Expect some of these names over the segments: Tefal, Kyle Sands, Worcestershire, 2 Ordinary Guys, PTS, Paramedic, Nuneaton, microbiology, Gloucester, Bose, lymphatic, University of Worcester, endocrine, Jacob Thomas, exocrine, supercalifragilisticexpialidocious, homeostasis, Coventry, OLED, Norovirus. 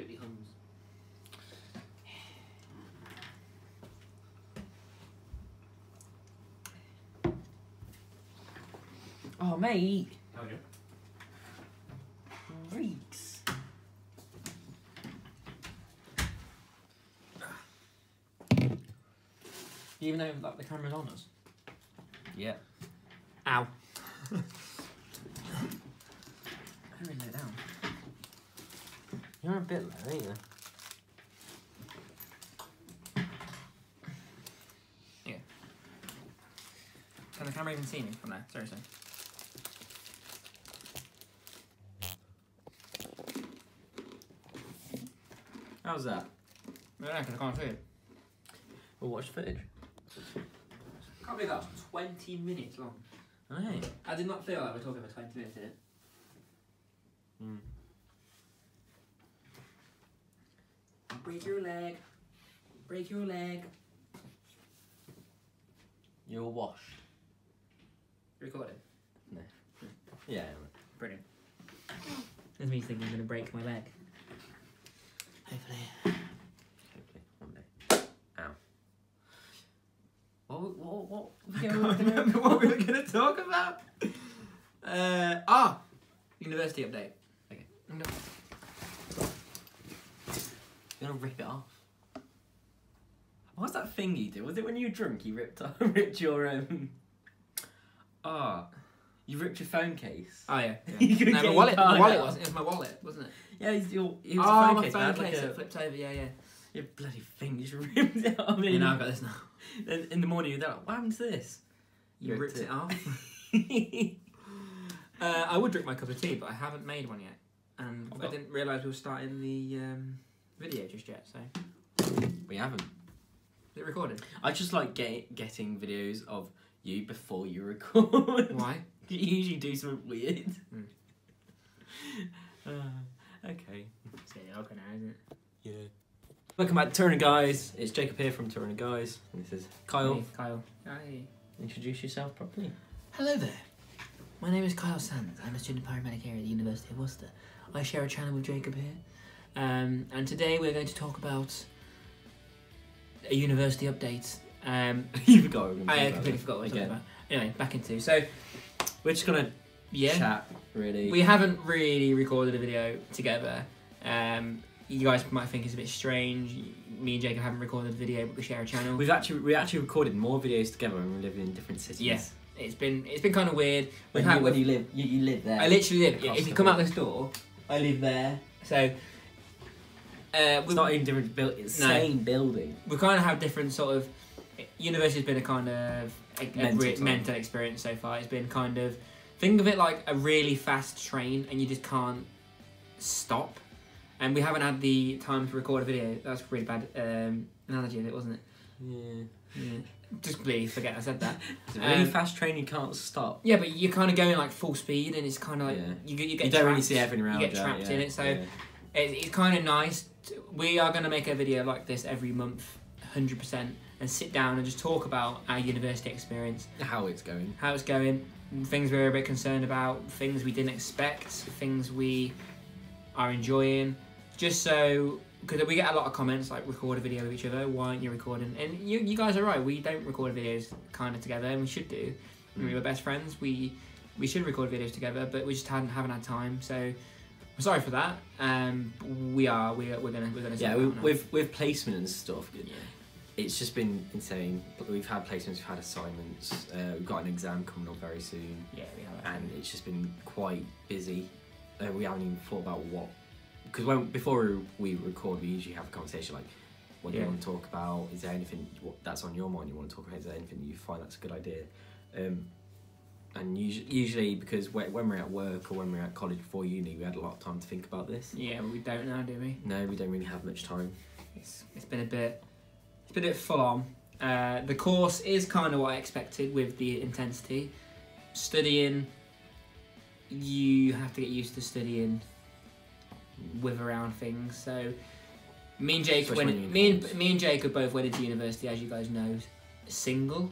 absolutely hums. Oh, mate. How are you? Reeks. Even though like, the camera's on us? Yeah. Ow. I'm going to lay down. You're a bit low, ain't you? Yeah. Can the camera even see me from there? Seriously. How's that? I don't know, because I can't see it. We'll watch the footage. I can't believe that was 20 minutes long. Right. I did not feel like we were talking for 20 minutes, did it? Mm. Break your leg. Break your leg. You're washed. Recorded? No. Yeah. Brilliant. That means thinking I'm going to break my leg. Hopefully, one day. Ow. What we were going to talk about? University update. Okay. I'm going to rip it off. What's that thing you do? Was it when you were drunk you ripped your, you ripped your phone case. Oh, yeah. No, my wallet. My wallet wasn't. It was my wallet, wasn't it? Yeah, it was my phone case. It flipped over, yeah. Your bloody fingers ripped it off. Yeah, now I've got this now. Then in the morning, you're like, what happened to this? You ripped it off. I would drink my cup of tea, but I haven't made one yet. And I didn't realise we were starting the video just yet, so. We haven't. Is it recorded? I just like getting videos of you before you record. Why? You usually do something weird. Mm. Okay. It's getting awkward now, isn't it? Yeah. Welcome back to 2 Ordinary Guys. It's Jacob here from 2 Ordinary Guys. And this is Kyle. Hey, Kyle. Hi. Introduce yourself properly. Hello there. My name is Kyle Sands. I'm a student paramedic here at the University of Worcester. I share a channel with Jacob here. And today we're going to talk about a university update. You forgot. I completely forgot what I was talking about. Anyway, back into. So we're just gonna chat. Really, we haven't really recorded a video together. You guys might think it's a bit strange. Me and Jacob haven't recorded a video, but we share a channel. We actually recorded more videas together when we lived in different cities. Yes, yeah. it's been kind of weird. When you live there. I literally live. If you come out this door, I live there. So. It's not in different buildings, it's the same building. We kind of have different sort of... University's been a kind of mental experience so far. It's been kind of... Think of it like a really fast train and you just can't stop. And we haven't had the time to record a video. That's a really bad analogy of it, wasn't it? Yeah. Just completely forget I said that. It's a really fast train you can't stop. Yeah, but you're kind of going like full speed and it's kind of like... Yeah. You don't really see everything around. You get trapped in it, so... Yeah. It's kind of nice. We are going to make a video like this every month, 100%, and sit down and just talk about our university experience. How it's going, things we were a bit concerned about, things we didn't expect, things we are enjoying. Just so, because we get a lot of comments like, record a video with each other, why aren't you recording? And you guys are right, we don't record videos kind of together, and we should do. Mm. We were best friends, we should record videos together, but we just haven't had time, so... Sorry for that. We're gonna. Yeah, with placement and stuff. Yeah. It's just been insane. We've had placements, we've had assignments. We've got an exam coming up very soon. Yeah, we have. And it's just been quite busy. We haven't even thought about what, because before we record, we usually have a conversation like, what do you want to talk about? Is there anything that's on your mind you want to talk about? Is there anything you find that's a good idea? And usually, because when we're at work or when we're at college before uni, we had a lot of time to think about this. Yeah, but we don't now, do we? No, we don't really have much time. It's been a bit full on. The course is kind of what I expected with the intensity. Studying, you have to get used to studying with around things. So me and Jacob both went into university, as you guys know, single.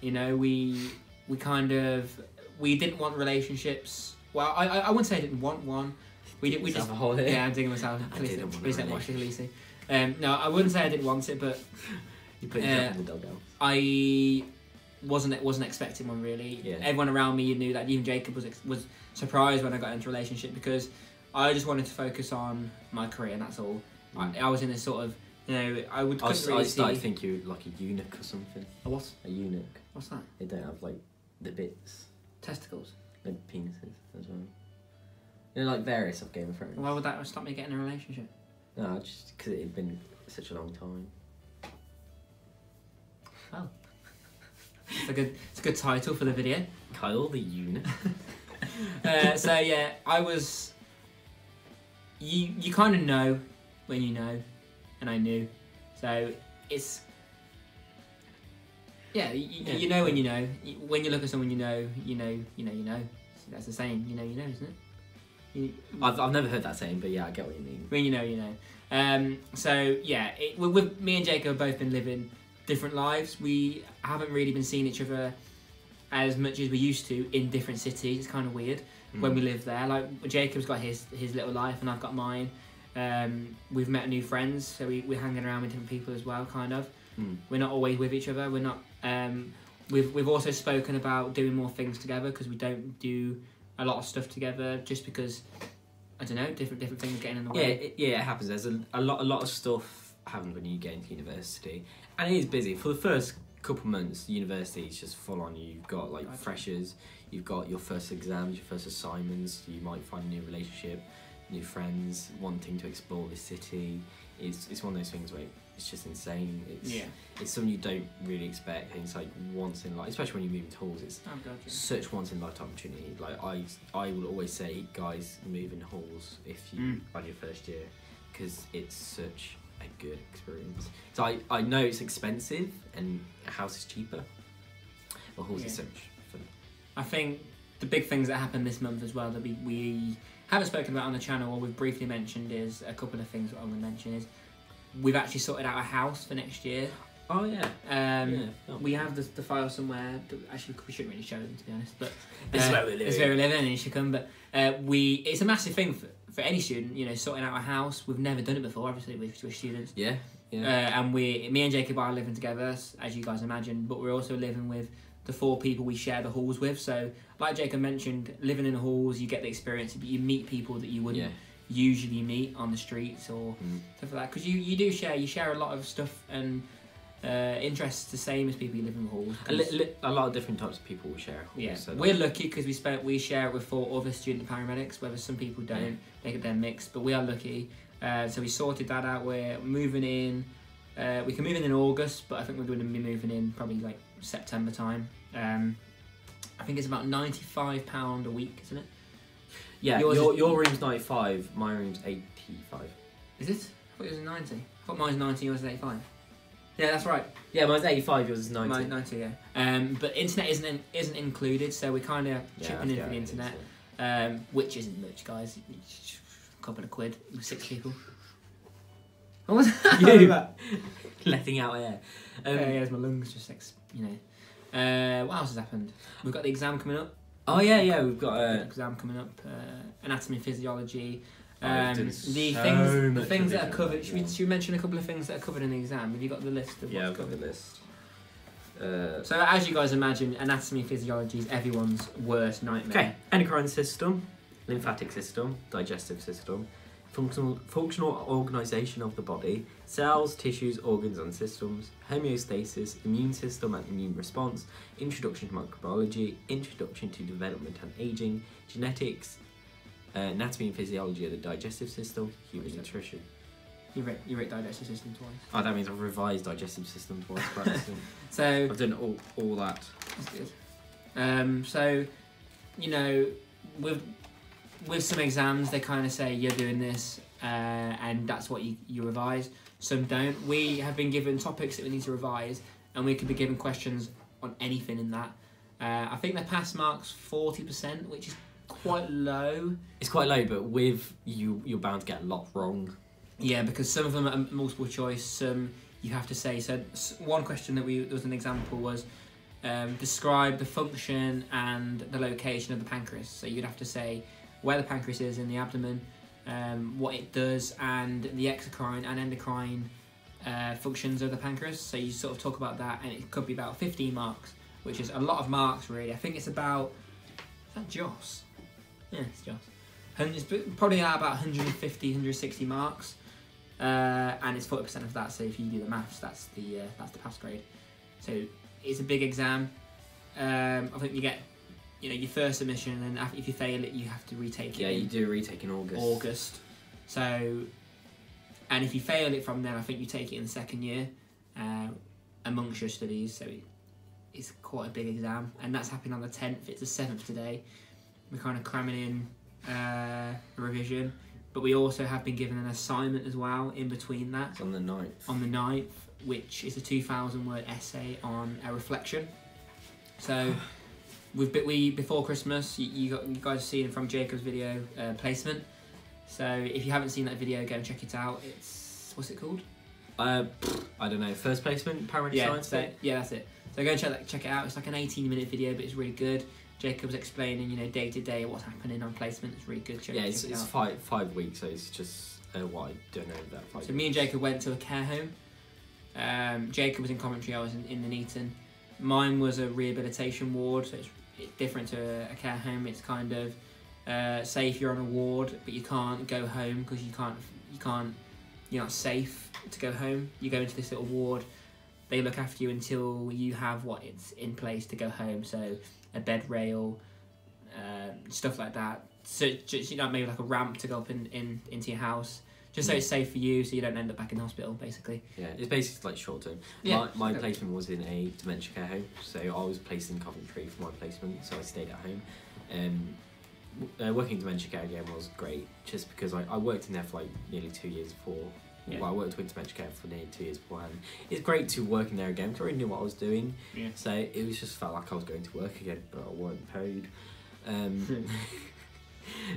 You know, we didn't want relationships. Well, I wouldn't say I didn't want one, We just have a holiday. Yeah, I'm digging myself. Please don't watch this, Lisa. No, I wouldn't say I didn't want it, but you put yourself in the dog out. I wasn't expecting one really. Yeah. Everyone around me knew that. Even Jacob was surprised when I got into a relationship because I just wanted to focus on my career and that's all. Mm. I was in this sort of, you know, I think you're like a eunuch or something. A what? A eunuch. What's that? They don't have like the bits. Testicles. And penises as well. You know, like various of Game of Thrones. Why would that stop me getting a relationship? No, just because it had been such a long time. Oh. It's a good title for the video. Kyle the Eunuch. So yeah, I was... You kind of know when you know, and I knew. So it's... Yeah, you know when you know. When you look at someone you know, you know. So that's the saying, you know, isn't it? I've never heard that saying, but yeah, I get what you mean. When you know, you know. So yeah, me and Jacob have both been living different lives. We haven't really been seeing each other as much as we used to in different cities. It's kind of weird when we live there. Like Jacob's got his little life, and I've got mine. We've met new friends, so we're hanging around with different people as well. Kind of, we're not always with each other. We're not. We've also spoken about doing more things together because we don't do a lot of stuff together just because, I don't know, different things getting in the way. Yeah, it happens. There's a lot of stuff happens when you get into university, and it is busy. For the first couple months, university is just full on. You've got like freshers, you've got your first exams, your first assignments. You might find a new relationship, new friends, wanting to explore the city. It's one of those things where it's just insane. It's something you don't really expect, and it's like once in life, especially when you move to halls. It's such once in life opportunity. Like I will always say, guys, move in halls if you on your first year, because it's such a good experience. So I know it's expensive, and a house is cheaper, but halls is so much fun. I think the big things that happened this month as well that we haven't spoken about on the channel, or we've briefly mentioned, is a couple of things that I want to mention is. We've actually sorted out a house for next year. Oh yeah. We have the file somewhere. Actually, we shouldn't really show them, to be honest. But this is where we live. This is where we live, and it should come. But it's a massive thing for any student, you know, sorting out a house. We've never done it before, obviously, with students. Yeah. Yeah. And me and Jacob are living together, as you guys imagine. But we're also living with the 4 people we share the halls with. So, like Jacob mentioned, living in the halls, you get the experience, but you meet people that you wouldn't. Yeah. Usually meet on the streets or stuff like that, because you do share a lot of stuff and interests the same as people who live in halls. A lot of different types of people will share halls. Yeah, so we're lucky because we share it with 4 other student paramedics. Whether some people don't, they're mixed, but we are lucky. So we sorted that out. We're moving in. We can move in August, but I think we're going to be moving in probably like September time. I think it's about £95 a week, isn't it? Yeah, your room's 95, my room's 85. Is it? I thought yours was 90. I thought mine's 90, yours is 85. Yeah, that's right. Yeah, mine's 85, yours is 90. Mine's 90, yeah. But internet isn't included, so we're kind of chipping in for the internet, which isn't much, guys. It's a couple of quid with 6 people. What was that? You letting out air. Yeah, my lungs just, you know. What else has happened? We've got the exam coming up. Oh yeah, yeah, we've got an exam coming up, anatomy, physiology, the things that are covered. Should we mention a couple of things that are covered in the exam? Have you got the list of what's covered? Yeah, I've got the list. So as you guys imagine, anatomy, physiology is everyone's worst nightmare. Okay, endocrine system, lymphatic system, digestive system, functional organisation of the body, cells, tissues, organs and systems, homeostasis, immune system and immune response, introduction to microbiology, introduction to development and ageing, genetics, anatomy and physiology of the digestive system, human nutrition. You wrote digestive system twice. Oh, that means I've revised digestive system twice. So I've done all that. That's good. So, you know, with some exams, they kind of say you're doing this, and that's what you revise. Some don't. We have been given topics that we need to revise, and we can be given questions on anything in that. I think the pass mark's 40%, which is quite low. It's quite low, but with you're bound to get a lot wrong. Yeah, because some of them are multiple choice. Some you have to say. So one question there was an example was describe the function and the location of the pancreas. So you'd have to say where the pancreas is in the abdomen, what it does, and the exocrine and endocrine functions of the pancreas. So you sort of talk about that, and it could be about 15 marks, which is a lot of marks really. I think it's about, is that Joss? Yeah, it's Joss. And it's probably at about 150, 160 marks, and it's 40% of that. So if you do the maths, that's the pass grade. So it's a big exam. I think you get, you know, your first submission, and if you fail it, you have to retake it. Yeah, you do retake in August. So, and if you fail it from then, I think you take it in the second year, amongst your studies. So it's quite a big exam, and that's happening on the 10th. It's the 7th today. We're kind of cramming in revision, but we also have been given an assignment as well in between that. It's on the 9th. On the 9th, which is a 2,000-word essay on a reflection. So we before Christmas, you guys seen from Jacob's video placement. So if you haven't seen that video, go and check it out. It's, what's it called? I don't know. First placement, Paramedic Science. So, yeah, that's it. So go and check it out. It's like an 18-minute video, but it's really good. Jacob's explaining, you know, day to day what's happening on placement. It's really good. Yeah, it's five weeks, so it's just what I don't know that five. So me and Jacob went to a care home. Jacob was in Coventry. I was in Nuneaton. Mine was a rehabilitation ward, so it's different to a care home. It's kind of say if you're on a ward, but you can't go home because you're not safe to go home. You go into this little ward. They look after you until you have it's in place to go home. So a bed rail, stuff like that. So just, you know, maybe like a ramp to go up into your house, just so it's safe for you, so you don't end up back in hospital, basically. Yeah, it's basically like short term. Yeah, my placement was in a dementia care home, so I was placed in Coventry for my placement, so I stayed at home. Working in dementia care again was great, just because I worked in there for like nearly 2 years before. Yeah. Well, I worked with dementia care for nearly 2 years beforehand. It's great to work in there again because I already knew what I was doing. Yeah. So it was just felt like I was going to work again, but I wasn't paid.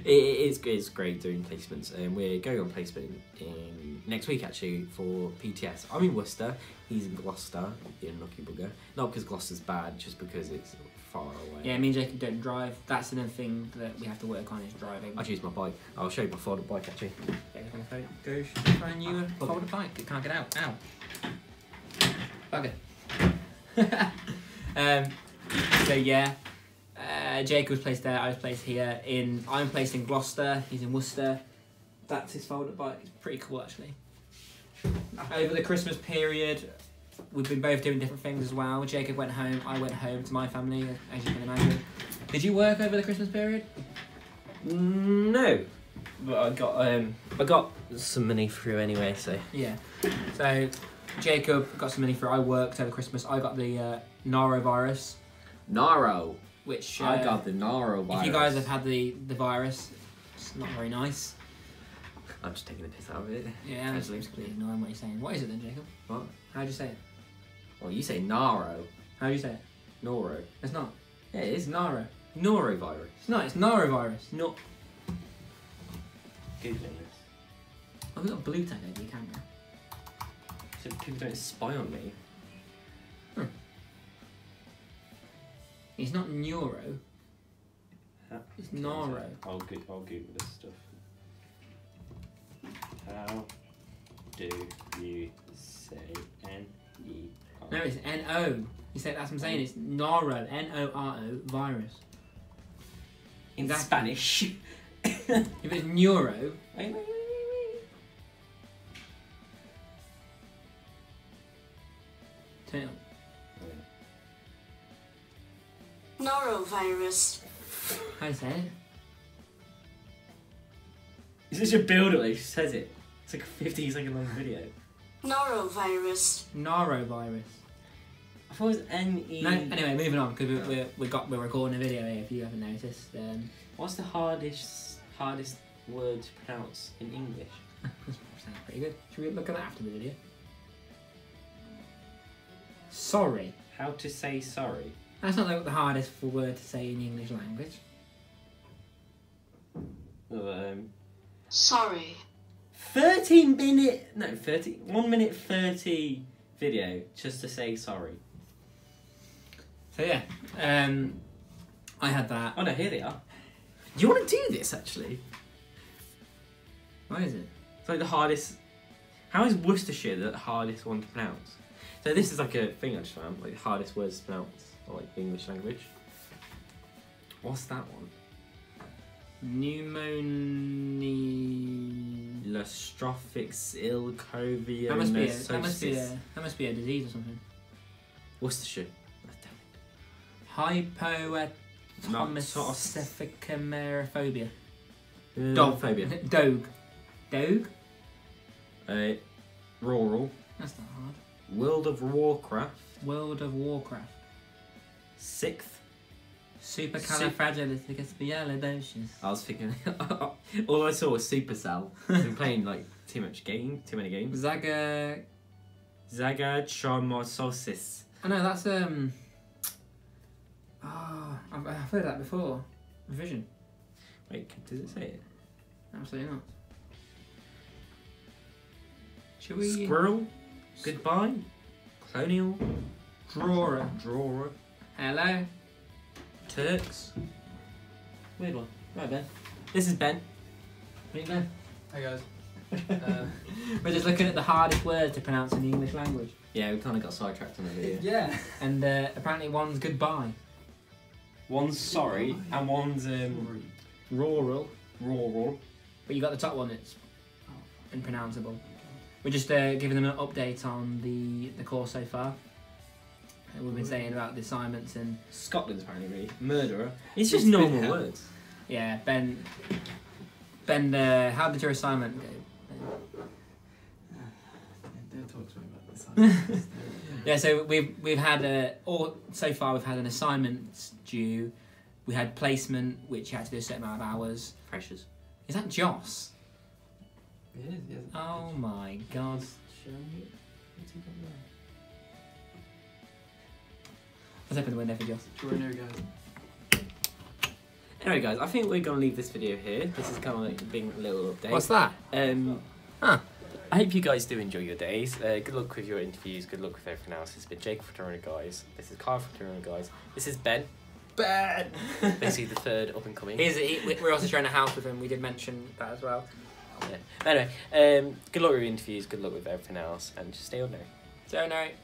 It's great doing placements, and we're going on placement in next week actually for PTS. I'm in Worcester, he's in Gloucester, the unlucky bugger. Not because Gloucester's bad, just because it's far away. Yeah, me and Jacob don't drive. That's another thing that we have to work on, is driving. I choose my bike. I'll show you my folded bike actually. Yeah, go find you a folded bike. You can't get out. Ow. Bugger. So yeah. Jake was placed there, I was placed here. I'm placed in Gloucester, he's in Worcester. That's his folded bike. It's pretty cool actually. Over the Christmas period, we've been both doing different things as well. Jacob went home, I went home to my family, as you can imagine. Did you work over the Christmas period? No, but I got some money through anyway, so. Yeah, so Jacob got some money through, I worked over Christmas. I got the Norovirus. Noro? Which, I got the Norovirus. If you guys have had the virus, it's not very nice. I'm just taking the piss out of it. Yeah, I'm just completely ignoring what you're saying. What is it then, Jacob? What? How do you say it? Well, you say Naro. How do you say it? Noro. It's not. Yeah, it is. Naro. Norovirus. It's not. It's Norovirus. No. Googling this. I've got a blue tag over your camera. So people don't spy on me. Hmm. It's not neuro. It's Noro. I'll Google this stuff. How do you say N-E-R? No, it's N-O. You said that's what I'm saying. It's Noro. N-O-R-O virus. In exactly. Spanish. If it's neuro. Turn it on. Norovirus. How do you say it? Is this your build-up? She says it. It's like a 15-second long video. Norovirus. Norovirus. I thought it was N-E... No, anyway, moving on, because we're recording a video here, if you haven't noticed. What's the hardest word to pronounce in English? Sounds pretty good. Should we look at that after the video? Sorry. How to say sorry. That's not like the hardest word to say in the English language. Sorry. 1 minute 30 video just to say sorry. So yeah, I had that. Oh no, here they are. Do you want to do this actually? What is it? It's like the hardest. How is Worcestershire the hardest one to pronounce? So this is like a thing I just found, like the hardest words to pronounce, or like the English language. What's that one? Pneumonilostrofix ilcovia. That must be a disease or something. Worcestershire. Hypoatomicomerophobia. Dogphobia. Dog. Rural. That's not hard. World of Warcraft. Sixth. Supercalifragilisticexpialidocious. I was thinking, all I saw was Supercell. I've been playing like too many games. Zagatomososis. I know that's I've heard that before. Revision. Wait, does it say it? Absolutely not. Should we? Squirrel. Goodbye. Colonial. Drawer. Hello. Turks. Weird one. Right, Ben. This is Ben. Meet Ben. Hey guys. We're just looking at the hardest word to pronounce in the English language. Yeah, we kind of got sidetracked on the video. Yeah. And apparently one's goodbye. One's sorry, goodbye. And one's rural. But you got the top one that's unpronounceable. We're just giving them an update on the course so far. We've been saying about the assignments and Scotland's apparently murderer. It's just normal words. Yeah, Ben. Ben, how did your assignment go? Don't talk to me about the assignments. Yeah, so we've had so far we've had an assignment due. We had placement, which you had to do a certain amount of hours. Pressures. Is that Joss? It is. Yes. Oh my God. I was hoping the window for Joss. Anyway guys, I think we're going to leave this video here. This is kind of like a big little update. What's that? I hope you guys do enjoy your days. Good luck with your interviews, good luck with everything else. It's been Jake from 2 Ordinary Guys. This is Kyle from 2 Ordinary Guys. This is Ben. Ben! Basically the third up and coming. We're also sharing a house with him. We did mention that as well. Yeah. Anyway, good luck with your interviews, good luck with everything else. And just stay ordinary. Stay ordinary.